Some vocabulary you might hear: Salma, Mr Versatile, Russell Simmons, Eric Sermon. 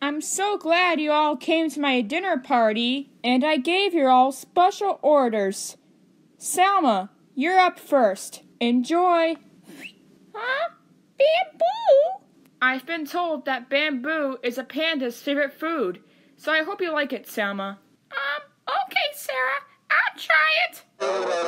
I'm so glad you all came to my dinner party, and I gave you all special orders. Salma, you're up first. Enjoy. Huh? Bamboo? I've been told that bamboo is a panda's favorite food, so I hope you like it, Salma. Okay, Sarah. I'll try it.